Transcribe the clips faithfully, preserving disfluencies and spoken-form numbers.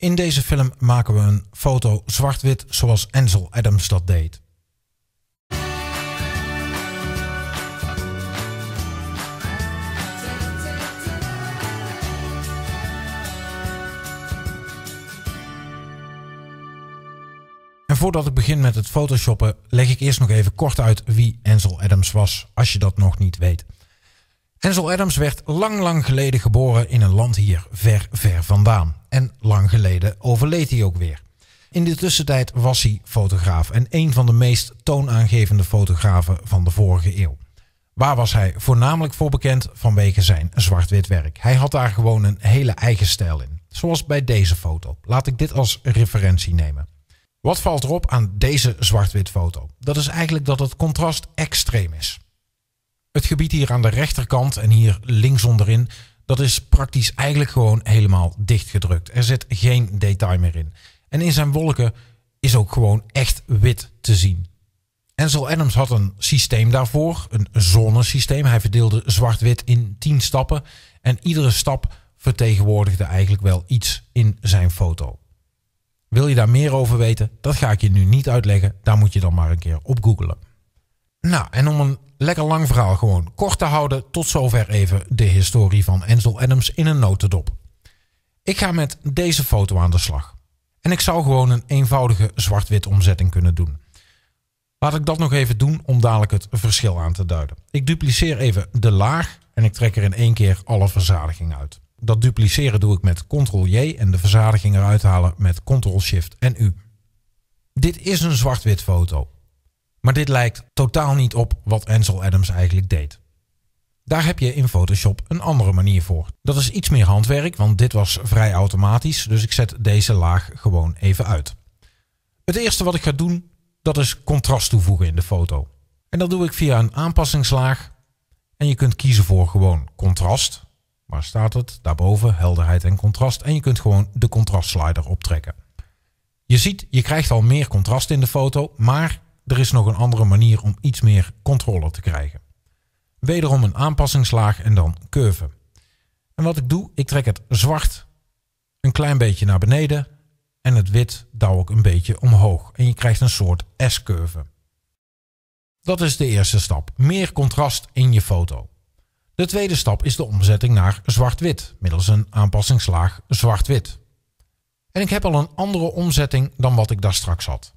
In deze film maken we een foto zwart-wit zoals Ansel Adams dat deed. En voordat ik begin met het photoshoppen, leg ik eerst nog even kort uit wie Ansel Adams was, als je dat nog niet weet. Ansel Adams werd lang, lang geleden geboren in een land hier ver, ver vandaan. En lang geleden overleed hij ook weer. In de tussentijd was hij fotograaf en een van de meest toonaangevende fotografen van de vorige eeuw. Waar was hij voornamelijk voor bekend? Vanwege zijn zwart-wit werk. Hij had daar gewoon een hele eigen stijl in. Zoals bij deze foto. Laat ik dit als referentie nemen. Wat valt erop aan deze zwart-wit foto? Dat is eigenlijk dat het contrast extreem is. Het gebied hier aan de rechterkant en hier links onderin, dat is praktisch eigenlijk gewoon helemaal dichtgedrukt. Er zit geen detail meer in. En in zijn wolken is ook gewoon echt wit te zien. Ansel Adams had een systeem daarvoor, een zonesysteem. Hij verdeelde zwart-wit in tien stappen en iedere stap vertegenwoordigde eigenlijk wel iets in zijn foto. Wil je daar meer over weten? Dat ga ik je nu niet uitleggen. Daar moet je dan maar een keer op googlen. Nou, en om een lekker lang verhaal gewoon kort te houden, tot zover even de historie van Ansel Adams in een notendop. Ik ga met deze foto aan de slag. En ik zou gewoon een eenvoudige zwart-wit omzetting kunnen doen. Laat ik dat nog even doen om dadelijk het verschil aan te duiden. Ik dupliceer even de laag en ik trek er in één keer alle verzadiging uit. Dat dupliceren doe ik met control J en de verzadiging eruit halen met control shift en U. Dit is een zwart-wit foto. Maar dit lijkt totaal niet op wat Ansel Adams eigenlijk deed. Daar heb je in Photoshop een andere manier voor. Dat is iets meer handwerk, want dit was vrij automatisch, dus ik zet deze laag gewoon even uit. Het eerste wat ik ga doen, dat is contrast toevoegen in de foto. En dat doe ik via een aanpassingslaag. En je kunt kiezen voor gewoon contrast. Waar staat het? Daarboven, helderheid en contrast. En je kunt gewoon de contrastslider optrekken. Je ziet, je krijgt al meer contrast in de foto, maar er is nog een andere manier om iets meer controle te krijgen. Wederom een aanpassingslaag en dan curve. En wat ik doe, ik trek het zwart een klein beetje naar beneden en het wit douw ik een beetje omhoog. En je krijgt een soort S-curve. Dat is de eerste stap. Meer contrast in je foto. De tweede stap is de omzetting naar zwart-wit, middels een aanpassingslaag zwart-wit. En ik heb al een andere omzetting dan wat ik daar straks had.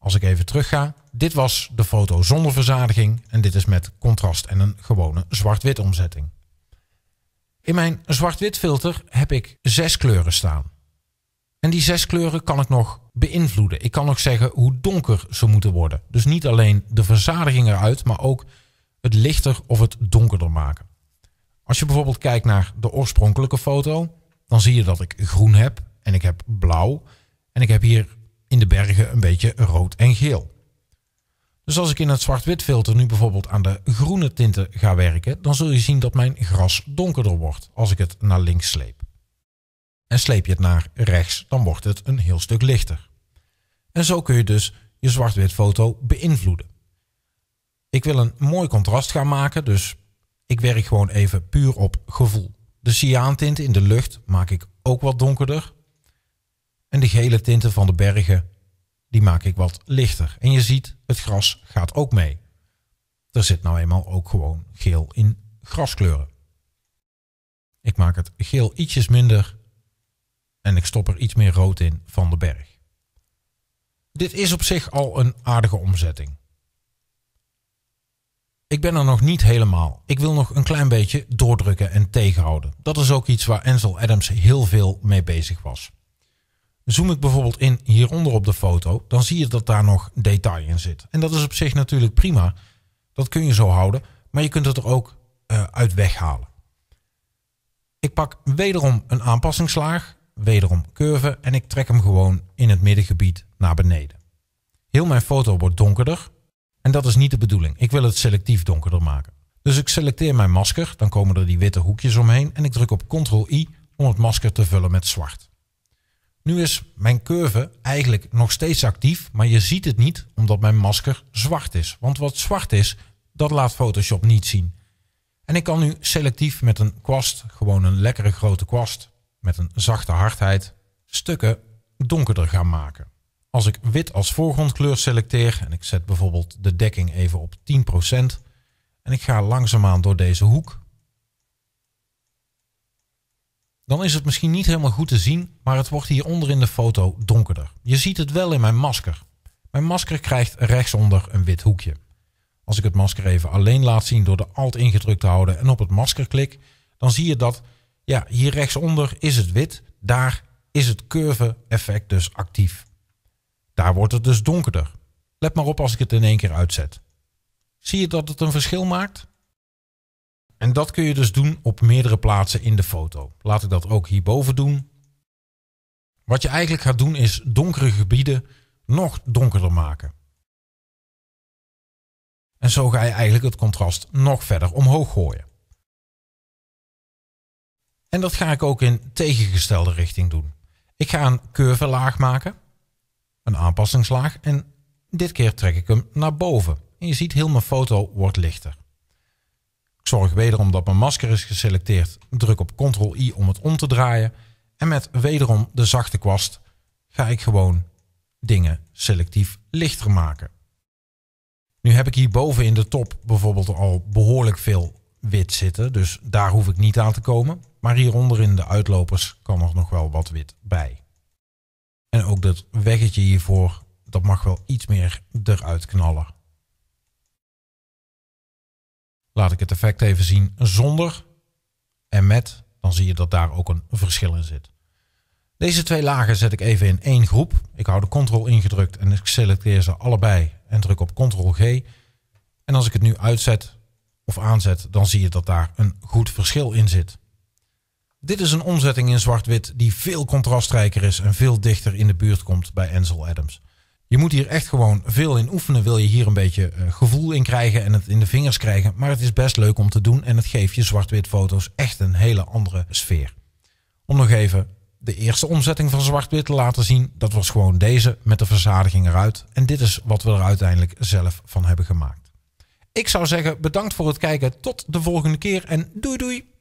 Als ik even terug ga, dit was de foto zonder verzadiging en dit is met contrast en een gewone zwart-wit omzetting. In mijn zwart-wit filter heb ik zes kleuren staan. En die zes kleuren kan ik nog beïnvloeden. Ik kan nog zeggen hoe donker ze moeten worden. Dus niet alleen de verzadiging eruit, maar ook het lichter of het donkerder maken. Als je bijvoorbeeld kijkt naar de oorspronkelijke foto, dan zie je dat ik groen heb en ik heb blauw en ik heb hier in de bergen een beetje rood en geel. Dus als ik in het zwart-wit filter nu bijvoorbeeld aan de groene tinten ga werken, dan zul je zien dat mijn gras donkerder wordt als ik het naar links sleep. En sleep je het naar rechts, dan wordt het een heel stuk lichter. En zo kun je dus je zwart-wit foto beïnvloeden. Ik wil een mooi contrast gaan maken, dus ik werk gewoon even puur op gevoel. De cyaantint in de lucht maak ik ook wat donkerder. En de gele tinten van de bergen, die maak ik wat lichter. En je ziet, het gras gaat ook mee. Er zit nou eenmaal ook gewoon geel in graskleuren. Ik maak het geel ietsjes minder en ik stop er iets meer rood in van de berg. Dit is op zich al een aardige omzetting. Ik ben er nog niet helemaal. Ik wil nog een klein beetje doordrukken en tegenhouden. Dat is ook iets waar Ansel Adams heel veel mee bezig was. Zoom ik bijvoorbeeld in hieronder op de foto, dan zie je dat daar nog detail in zit. En dat is op zich natuurlijk prima. Dat kun je zo houden, maar je kunt het er ook uh, uit weghalen. Ik pak wederom een aanpassingslaag, wederom curve en ik trek hem gewoon in het middengebied naar beneden. Heel mijn foto wordt donkerder en dat is niet de bedoeling. Ik wil het selectief donkerder maken. Dus ik selecteer mijn masker, dan komen er die witte hoekjes omheen en ik druk op control I om het masker te vullen met zwart. Nu is mijn curve eigenlijk nog steeds actief, maar je ziet het niet omdat mijn masker zwart is. Want wat zwart is, dat laat Photoshop niet zien. En ik kan nu selectief met een kwast, gewoon een lekkere grote kwast, met een zachte hardheid, stukken donkerder gaan maken. Als ik wit als voorgrondkleur selecteer en ik zet bijvoorbeeld de dekking even op tien procent en ik ga langzaamaan door deze hoek, dan is het misschien niet helemaal goed te zien, maar het wordt hieronder in de foto donkerder. Je ziet het wel in mijn masker. Mijn masker krijgt rechtsonder een wit hoekje. Als ik het masker even alleen laat zien door de Alt ingedrukt te houden en op het masker klik, dan zie je dat ja, hier rechtsonder is het wit, daar is het curve effect dus actief. Daar wordt het dus donkerder. Let maar op als ik het in één keer uitzet. Zie je dat het een verschil maakt? En dat kun je dus doen op meerdere plaatsen in de foto. Laat ik dat ook hierboven doen. Wat je eigenlijk gaat doen is donkere gebieden nog donkerder maken. En zo ga je eigenlijk het contrast nog verder omhoog gooien. En dat ga ik ook in tegengestelde richting doen. Ik ga een curve laag maken, een aanpassingslaag, en dit keer trek ik hem naar boven. En je ziet heel mijn foto wordt lichter. Ik zorg wederom dat mijn masker is geselecteerd, druk op control I om het om te draaien en met wederom de zachte kwast ga ik gewoon dingen selectief lichter maken. Nu heb ik hierboven in de top bijvoorbeeld al behoorlijk veel wit zitten, dus daar hoef ik niet aan te komen. Maar hieronder in de uitlopers kan er nog wel wat wit bij. En ook dat weggetje hiervoor, dat mag wel iets meer eruit knallen. Laat ik het effect even zien zonder en met, dan zie je dat daar ook een verschil in zit. Deze twee lagen zet ik even in één groep. Ik hou de control ingedrukt en ik selecteer ze allebei en druk op control G. En als ik het nu uitzet of aanzet, dan zie je dat daar een goed verschil in zit. Dit is een omzetting in zwart-wit die veel contrastrijker is en veel dichter in de buurt komt bij Ansel Adams. Je moet hier echt gewoon veel in oefenen, wil je hier een beetje gevoel in krijgen en het in de vingers krijgen. Maar het is best leuk om te doen en het geeft je zwart-wit foto's echt een hele andere sfeer. Om nog even de eerste omzetting van zwart-wit te laten zien, dat was gewoon deze met de verzadiging eruit. En dit is wat we er uiteindelijk zelf van hebben gemaakt. Ik zou zeggen bedankt voor het kijken, tot de volgende keer en doei doei!